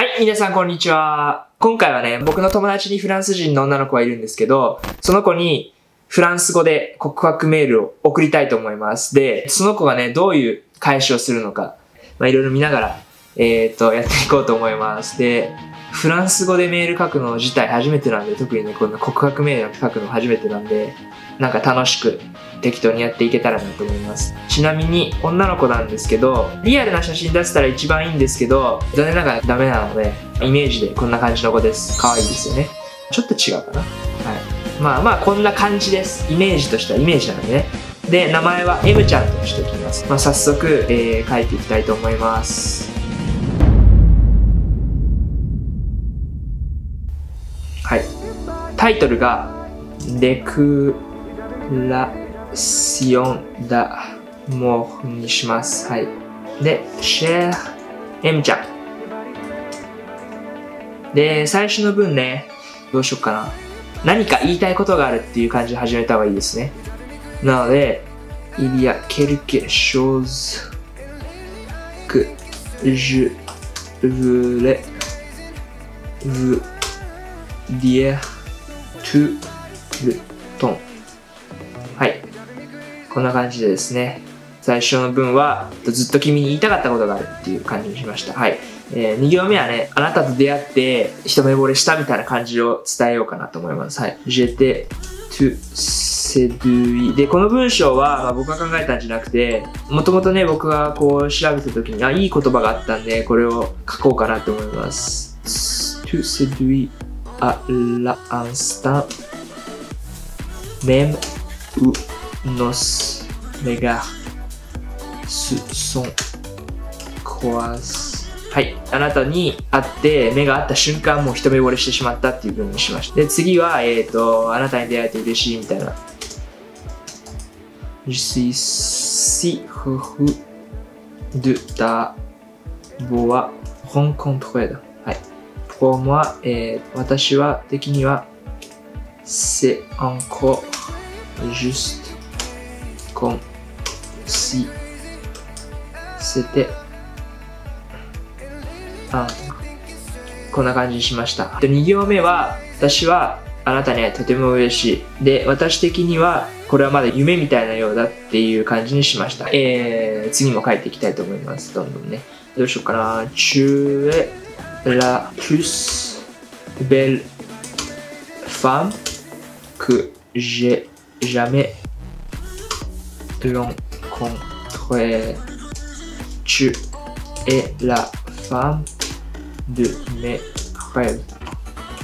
はい、皆さんこんにちは。今回はね、僕の友達にフランス人の女の子がいるんですけど、その子にフランス語で告白メールを送りたいと思います。で、その子がね、どういう返しをするのか、いろいろ見ながら、やっていこうと思います。で、フランス語でメール書くの自体初めてなんで、特にね、こんな告白メール書くの初めてなんで、なんか楽しく適当にやっていけたらなと思います。ちなみに女の子なんですけど、リアルな写真出せたら一番いいんですけど、残念ながらダメなので、イメージでこんな感じの子です。可愛いですよね。ちょっと違うかな。はい。まあこんな感じです。イメージとしてはイメージなのでね。で、名前は M ちゃんとしておきます。早速、書いていきたいと思います。はい。タイトルが、レクラシオン・ダ・モーにします。はい。で、シェア、M ちゃん。で、最初の文ね、どうしよっかな。何か言いたいことがあるっていう感じで始めた方がいいですね。なので、Il y a quelque chose que je voulais vous dire tout le temps。はい。こんな感じでですね、最初の文は、ずっと君に言いたかったことがあるっていう感じにしました。はい。2行目はね、あなたと出会って一目惚れしたみたいな感じを伝えようかなと思います。はい。J'étais tout séduit。で、この文章は、僕が考えたんじゃなくて、もともとね、僕がこう調べた時に、いい言葉があったんで、これを書こうかなと思います。tout séduit à l'instant même où nos regards se sont croisés。はい。あなたに会って、目が合った瞬間、もう一目惚れしてしまったっていう文にしました。で、次は、あなたに出会えて嬉しいみたいな。Je suis si heureux de t'avoir rencontré。はい。pour moi、私は、的には、c'est encore juste comme si c'était。こんな感じにしました。で、2行目は、私はあなたにはとても嬉しい。で、私的には、これはまだ夢みたいなようだっていう感じにしました。次も書いていきたいと思います。どんどんね。どうしようかな。Tu es la plus belle femme que j'ai jamais rencontrée. Tu es la femme de mes rêves。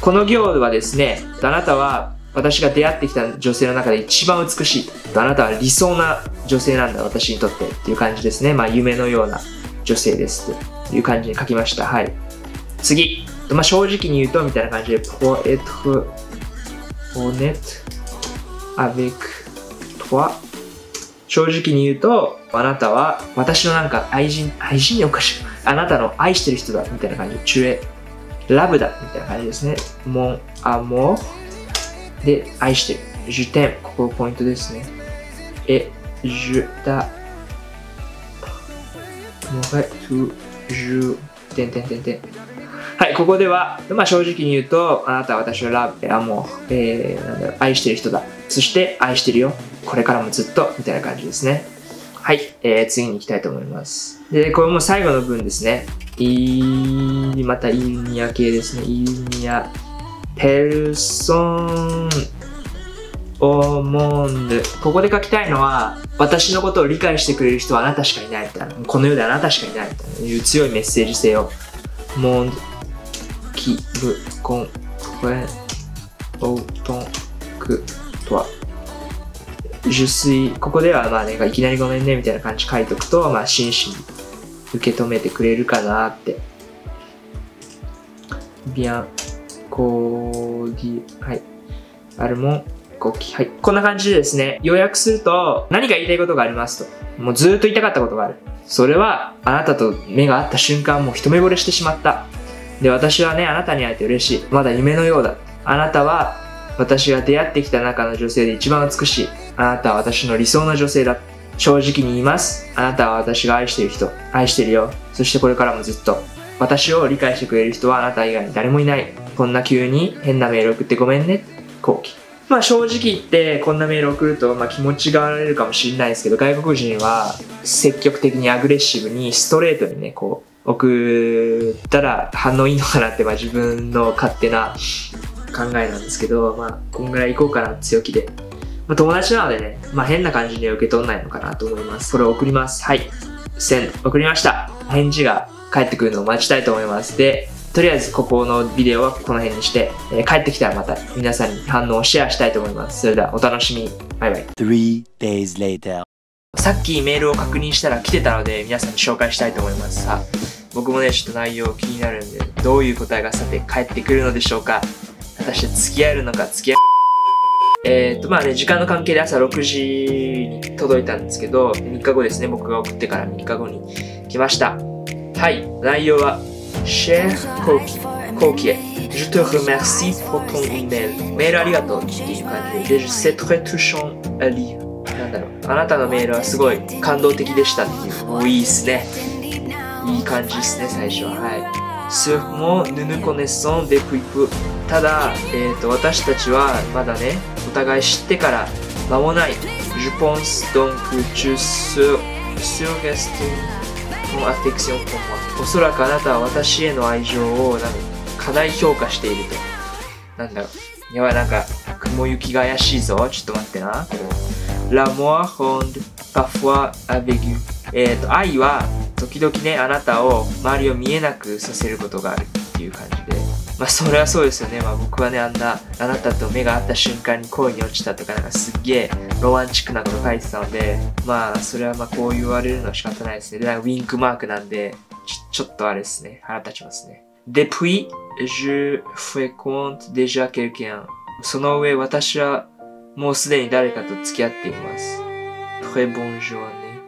この行はですね、あなたは私が出会ってきた女性の中で一番美しい。あなたは理想な女性なんだ、私にとってっていう感じですね。夢のような女性ですっていう感じに書きました。はい。次。正直に言うとみたいな感じで、pour être honnête avec toi。正直に言うと、あなたは私の愛人おかしい。あなたの愛してる人だみたいな感じ。チュエ、ラブだみたいな感じですね。モン、アモー。で、愛してる。ジュテン。ここポイントですね。ジュタ、モガイ、トゥ、ジュ、テンテンテンテン。はい、ここでは、正直に言うと、あなたは私をラブ、アモー、愛してる人だ。そして、愛してるよ。これからもずっと、みたいな感じですね。はい、次に行きたいと思います。で、これも最後の文ですね。またイルニア系ですね。イルニア。ペルソン、オモンド。ここで書きたいのは、私のことを理解してくれる人はあなたしかいないみたいな。この世であなたしかいないみたいないう強いメッセージ性を。モンド、キブ、コン、トレン、オートン、ク、トワ。受水、ここではいきなりごめんねみたいな感じ書いとくと、真摯に受け止めてくれるかなって。ビアン、コーディ、はい。アルモン、コキ、はい。こんな感じでですね、要約すると、何か言いたいことがありますと。もうずーっと言いたかったことがある。それは、あなたと目が合った瞬間、もう一目惚れしてしまった。で、私はね、あなたに会えて嬉しい。まだ夢のようだ。あなたは、私が出会ってきた中の女性で一番美しい。あなたは私の理想の女性だ。正直に言います。あなたは私が愛してる人。愛してるよ。そしてこれからもずっと。私を理解してくれる人はあなた以外に誰もいない。こんな急に変なメール送ってごめんね、後期。まあ正直言ってこんなメール送るとまあ気持ちが割れるかもしれないですけど、外国人は積極的にアグレッシブにストレートにね、こう送ったら反応いいのかなって、まあ自分の勝手な考えなんですけど、まあこんぐらい行こうかな、強気で。まあ友達なのでね、まあ変な感じには受け取んないのかなと思います。これを送ります。はい、1000送りました。返事が返ってくるのを待ちたいと思います。でとりあえずここのビデオはこの辺にして、帰ってきたらまた皆さんに反応をシェアしたいと思います。それではお楽しみ。バイバイ。3 days later。さっきメールを確認したら来てたので、皆さんに紹介したいと思います。さあ、僕もね、ちょっと内容気になるんで、どういう答えがさて返ってくるのでしょうか。果たして付き合えるのか、付き合えまあね、時間の関係で朝6時に届いたんですけど、3日後ですね、僕が送ってから3日後に来ました。はい、内容は、Cher Koki へ Je te remercie pour ton email。 メールありがとうっていう感じで、Je sais très touchant à lire。 なんだろう、あなたのメールはすごい感動的でしたっていう。もういいっすね、いい感じですね、最初は。はい。Sûrement nous nous connaissons depuis peu。 ただ、私たちはまだね、お互い知ってから間もない。Je pense donc tu surestimesアフェクションとは、おそらくあなたは私への愛情をなんか過大評価していると。なんだろう、やばい、なんか雲行きが怪しいぞ、ちょっと待ってな。ラモアホンドパフォアベギュ。愛は時々ね、あなたを周りを見えなくさせることがあるっていう感じで、まあそれはそうですよね。まあ僕はね、あなたと目が合った瞬間に恋に落ちたとか、なんかすっげえロマンチックなこと書いてたので、まあそれはまあこう言われるのは仕方ないですね。で、なんかウィンクマークなんで、ちょっとあれですね、腹立ちますね。Depuis, je fréquente déjà quelqu'un。その上、私はもうすでに誰かと付き合っています。Très bonne journée。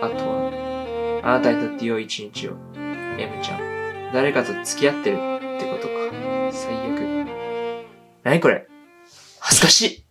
あとは、あなたにとって良い一日を。M ちゃん。誰かと付き合ってるってことか。最悪。何これ、恥ずかしい。